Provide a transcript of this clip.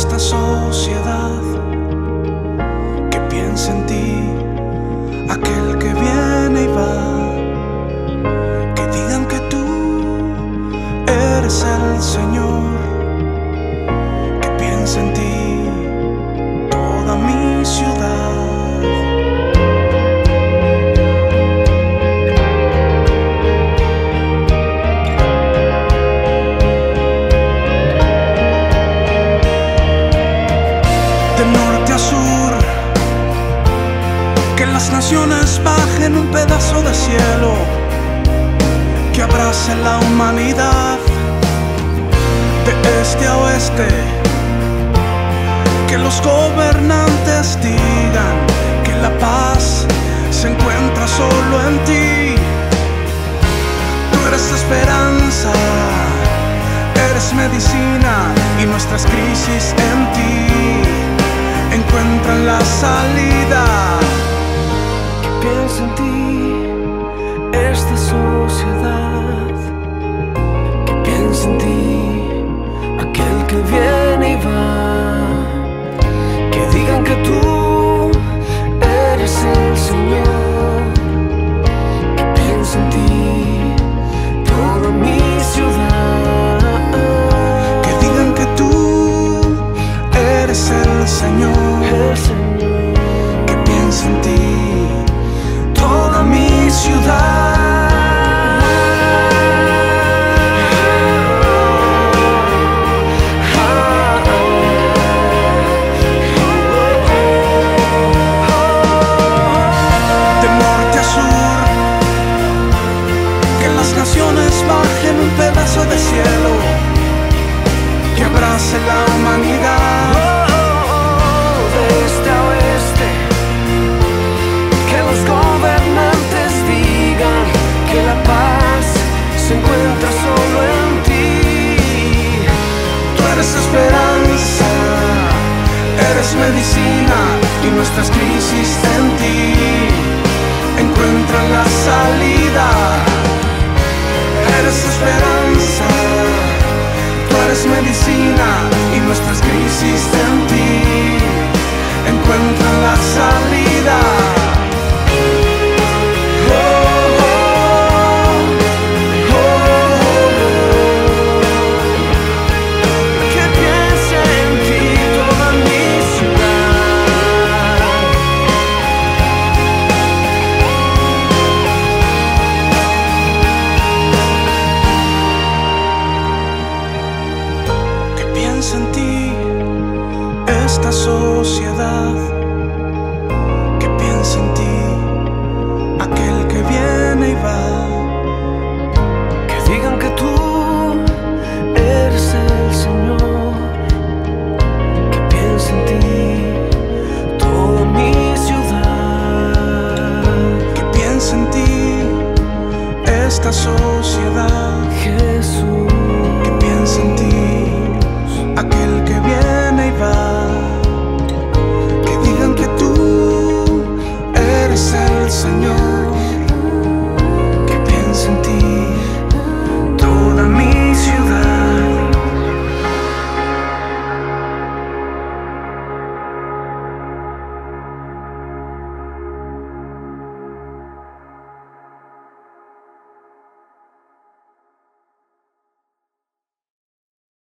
esta sociedad que piensa en ti, aquel que viene y va. Que digan que tú eres el Señor, que piensa en ti toda mi ciudad. Que las naciones bajen un pedazo de cielo, que abrace la humanidad de este a oeste. Que los gobernantes digan que la paz se encuentra solo en ti. Tú eres esperanza, eres medicina y nuestras crisis en ti encuentran la salida. Que piensa en ti esta sociedad, que piensa en ti aquel que viene y va. Que digan que tú eres el Señor, que piensa en ti toda mi ciudad. Que digan que tú eres el Señor, que piensa en ti toda mi ciudad. De norte a sur, que las naciones bajen un pedazo de cielo, que abrace la humanidad. Esperanza, eres medicina y nuestras crisis en ti encuentran la salida. Eres esperanza, tú eres medicina y nuestras crisis en ti encuentran la salida. En ti esta sociedad.